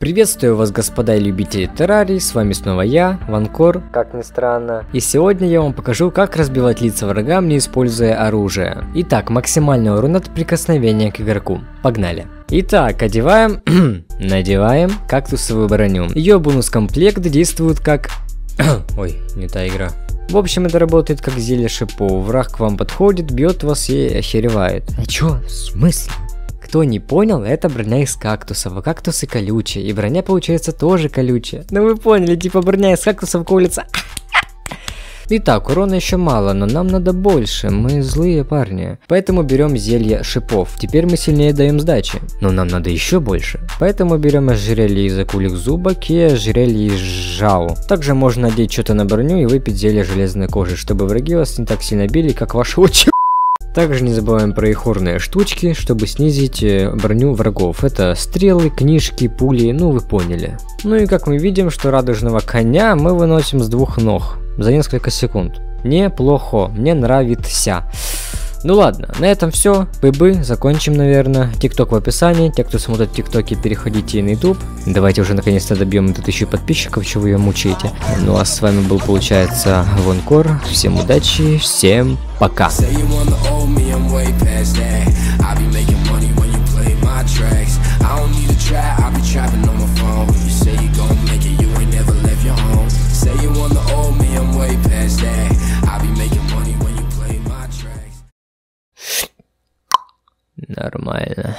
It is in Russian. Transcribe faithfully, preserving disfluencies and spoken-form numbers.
Приветствую вас, господа и любители террарий, с вами снова я, Ванкор, как ни странно. И сегодня я вам покажу, как разбивать лица врагам, не используя оружие. Итак, максимальный урон от прикосновения к игроку. Погнали. Итак, одеваем, надеваем кактусовую броню. Ее бонус-комплект действует как... Ой, не та игра. В общем, это работает как зелье шипов. Враг к вам подходит, бьет вас и охеревает. А чё? В смысле? Кто не понял, это броня из кактусов, а кактусы колючие, и броня получается тоже колючая. Ну вы поняли, типа броня из кактусов колется. Итак, урона еще мало, но нам надо больше, мы злые парни. Поэтому берем зелье шипов, теперь мы сильнее даем сдачи, но нам надо еще больше. Поэтому берем ожерелье из акулих зубок и ожерелье из жау. Также можно надеть что-то на броню и выпить зелье железной кожи, чтобы враги вас не так сильно били, как ваши очи. Также не забываем про их хорные штучки, чтобы снизить броню врагов. Это стрелы, книжки, пули, ну вы поняли. Ну и как мы видим, что радужного коня мы выносим с двух ног за несколько секунд. Неплохо, мне нравится. Ну ладно, на этом все. ПБ, закончим, наверное. Tik Tok в описании. Те, кто смотрит тиктоки, переходите и на ютуб. Давайте уже наконец-то добьем эту тысячу подписчиков, чего вы ее мучаете. Ну а с вами был, получается, Ванкор. Всем удачи, всем пока. Нормально.